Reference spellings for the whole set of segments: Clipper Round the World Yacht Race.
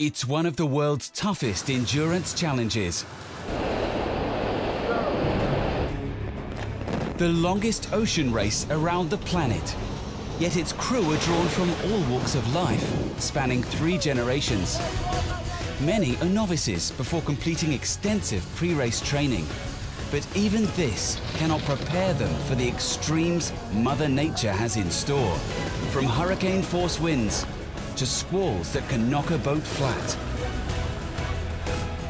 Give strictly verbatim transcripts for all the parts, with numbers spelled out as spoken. It's one of the world's toughest endurance challenges. The longest ocean race around the planet. Yet its crew are drawn from all walks of life, spanning three generations. Many are novices before completing extensive pre-race training. But even this cannot prepare them for the extremes Mother Nature has in store. From hurricane-force winds to squalls that can knock a boat flat,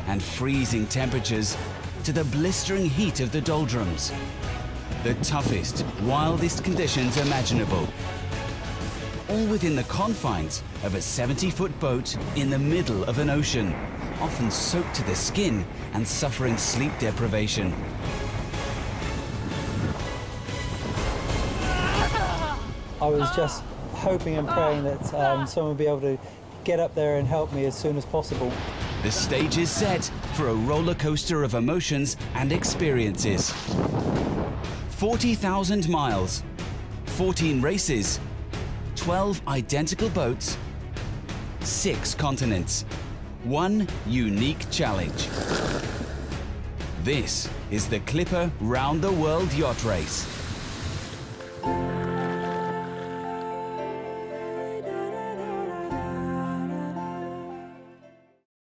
and freezing temperatures to the blistering heat of the doldrums. The toughest, wildest conditions imaginable. All within the confines of a seventy-foot boat in the middle of an ocean, often soaked to the skin and suffering sleep deprivation. I was just hoping and praying that um, someone would be able to get up there and help me as soon as possible. The stage is set for a roller coaster of emotions and experiences. forty thousand miles, fourteen races, twelve identical boats, six continents, one unique challenge. This is the Clipper Round the World Yacht Race.